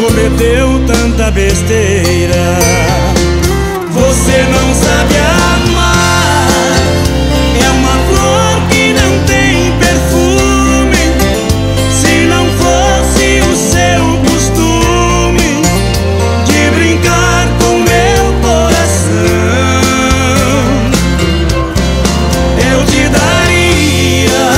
Cometeu tanta besteira. Você não sabe amar, é uma flor que não tem perfume. Se não fosse o seu costume de brincar com meu coração, eu te daria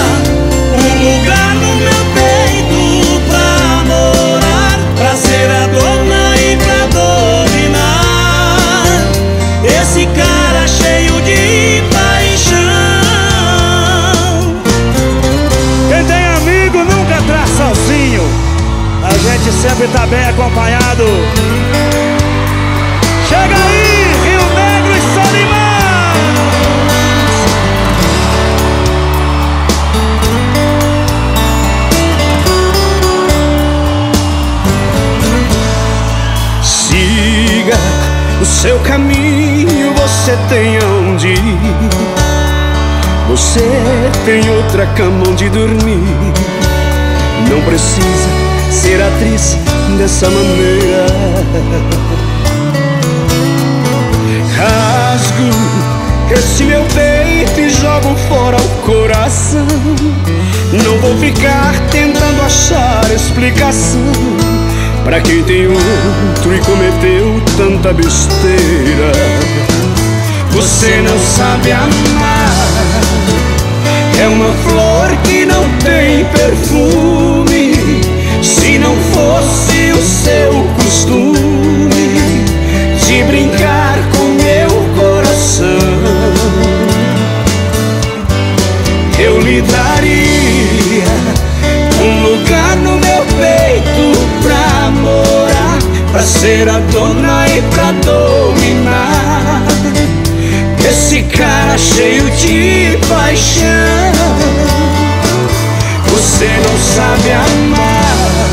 um lugar no meu peito pra morar, pra ser a dona e pra dominar esse cara cheio de paixão. Quem tem amigo nunca tá sozinho, a gente sempre tá bem acompanhado. Chega aí, Rio Negro e Solimões! Siga o seu caminho, você tem onde ir. Você tem outra cama onde dormir. Não precisa ser atriz dessa maneira. Rasgo esse meu peito e jogo fora o coração. Não vou ficar tentando achar explicação pra quem tem outro e cometeu tanta besteira. Você não sabe amar, é uma flor que não tem perfume. Se não fosse o seu costume de brincar com meu coração, eu lhe daria um lugar no meu peito pra morar, pra ser a dona e pra dominar esse cara cheio de paixão. Você não sabe amar,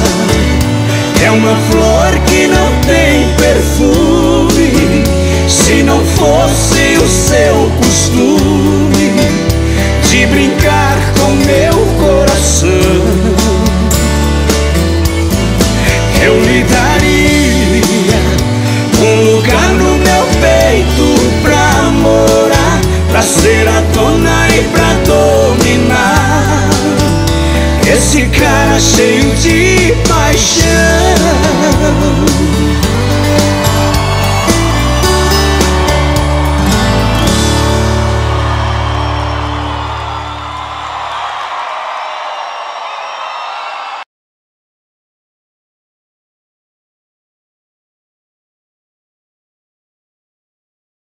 é uma flor que não tem perfume. Se não fosse o seu costume de brincar com meu coração, eu lhe daria um lugar no meu peito pra morar, pra ser a dona e pra dominar esse cara cheio de paixão.